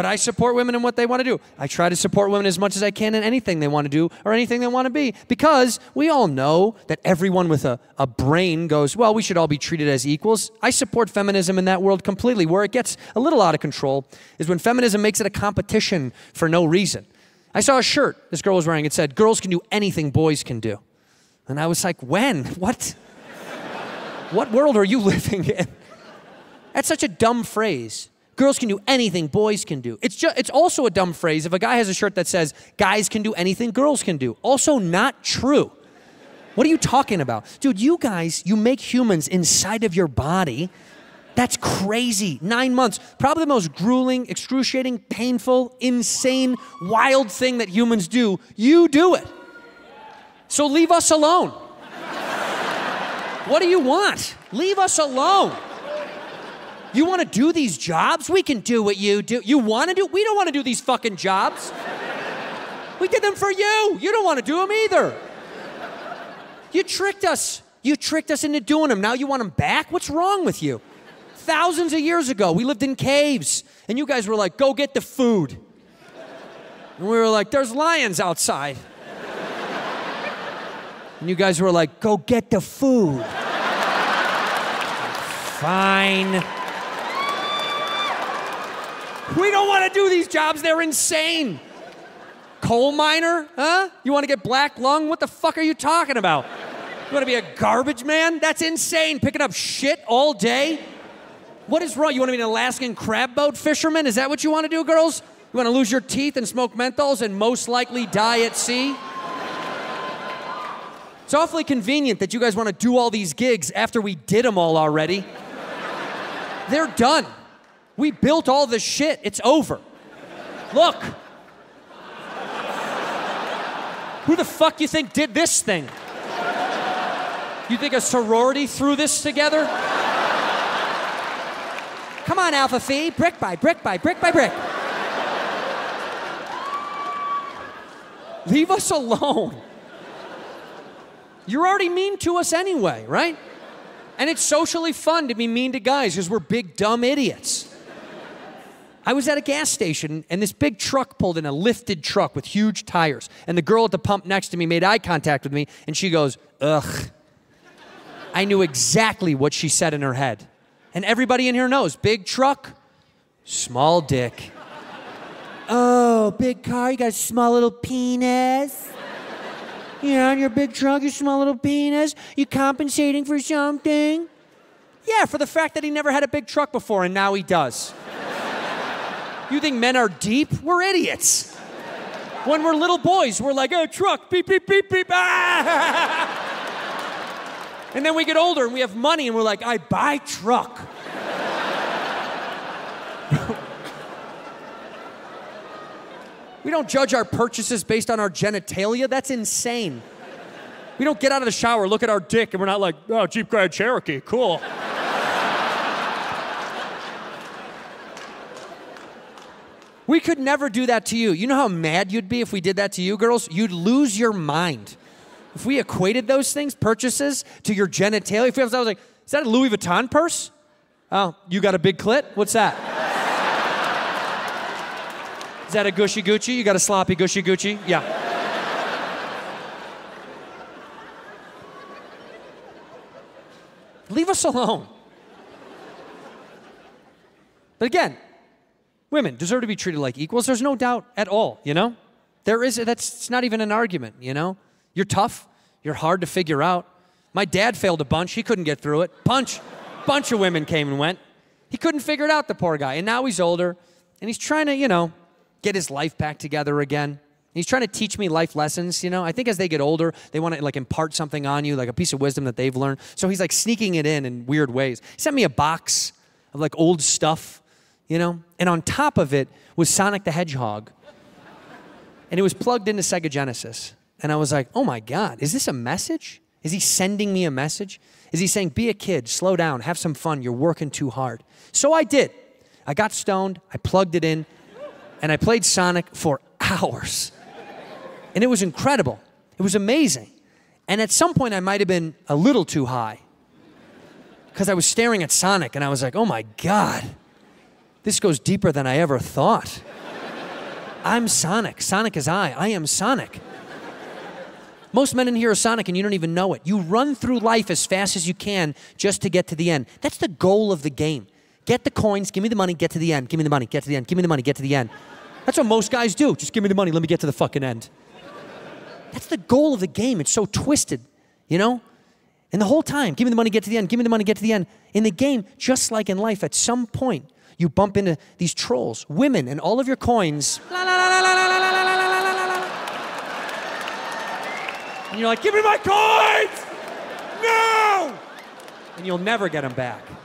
But I support women in what they want to do. I try to support women as much as I can in anything they want to do or anything they want to be, because we all know that everyone with a brain goes, well, we should all be treated as equals. I support feminism in that world completely. Where it gets a little out of control is when feminism makes it a competition for no reason. I saw a shirt this girl was wearing. It said, girls can do anything boys can do. And I was like, when? What? What world are you living in? That's such a dumb phrase. Girls can do anything boys can do. It's also a dumb phrase if a guy has a shirt that says, guys can do anything girls can do. Also not true. What are you talking about? Dude, you guys, you make humans inside of your body. That's crazy. 9 months. Probably the most grueling, excruciating, painful, insane, wild thing that humans do. You do it. So leave us alone. What do you want? Leave us alone. You want to do these jobs? We can do what you do. You want to do? We don't want to do these fucking jobs. We did them for you. You don't want to do them either. You tricked us. You tricked us into doing them. Now you want them back? What's wrong with you? Thousands of years ago, we lived in caves, and you guys were like, go get the food. And we were like, there's lions outside. And you guys were like, go get the food. Fine. We don't want to do these jobs. They're insane. Coal miner, huh? You want to get black lung? What the fuck are you talking about? You want to be a garbage man? That's insane. Picking up shit all day? What is wrong? You want to be an Alaskan crab boat fisherman? Is that what you want to do, girls? You want to lose your teeth and smoke menthols and most likely die at sea? It's awfully convenient that you guys want to do all these gigs after we did them all already. They're done. We built all this shit. It's over. Look. Who the fuck you think did this thing? You think a sorority threw this together? Come on, Alpha Phi. Brick by brick by brick by brick. Leave us alone. You're already mean to us anyway, right? And it's socially fun to be mean to guys because we're big, dumb idiots. I was at a gas station, and this big truck pulled in, a lifted truck with huge tires. And the girl at the pump next to me made eye contact with me, and she goes, ugh. I knew exactly what she said in her head. And everybody in here knows, big truck, small dick. Oh, big car, you got a small little penis. You're on your big truck, your small little penis. You compensating for something? Yeah, for the fact that he never had a big truck before, and now he does. You think men are deep? We're idiots. When we're little boys, we're like, oh, truck, beep, beep, beep, beep, ah! And then we get older and we have money and we're like, I buy truck. We don't judge our purchases based on our genitalia. That's insane. We don't get out of the shower, look at our dick, and we're not like, oh, Jeep Grand Cherokee, cool. We could never do that to you. You know how mad you'd be if we did that to you, girls? You'd lose your mind. If we equated those things, purchases, to your genitalia, if I was like, is that a Louis Vuitton purse? Oh, you got a big clit? What's that? Is that a Gucci Gucci? You got a sloppy Gucci Gucci? Yeah. Leave us alone. But again, women deserve to be treated like equals. There's no doubt at all, you know? There is, it's not even an argument, you know? You're tough. You're hard to figure out. My dad failed a bunch. He couldn't get through it. Bunch of women came and went. He couldn't figure it out, the poor guy. And now he's older, and he's trying to, you know, get his life back together again. He's trying to teach me life lessons, you know? I think as they get older, they want to like impart something on you, like a piece of wisdom that they've learned. So he's like sneaking it in weird ways. He sent me a box of like old stuff, you know? And on top of it was Sonic the Hedgehog. And it was plugged into Sega Genesis. And I was like, oh my God, is this a message? Is he sending me a message? Is he saying, be a kid, slow down, have some fun, you're working too hard? So I did. I got stoned, I plugged it in, and I played Sonic for hours. And it was incredible. It was amazing. And at some point, I might have been a little too high because I was staring at Sonic, and I was like, oh my God, this goes deeper than I ever thought. I'm Sonic. Sonic is I. I am Sonic. Most men in here are Sonic and you don't even know it. You run through life as fast as you can just to get to the end. That's the goal of the game. Get the coins, give me the money, get to the end. Give me the money, get to the end. Give me the money, get to the end. That's what most guys do. Just give me the money, let me get to the fucking end. That's the goal of the game. It's so twisted, you know? And the whole time, give me the money, get to the end. Give me the money, get to the end. In the game, just like in life, at some point, you bump into these trolls, women, and all of your coins. La, la, la, la, la, la, la, la, la, la, la. And you're like, give me my coins! No! And you'll never get them back.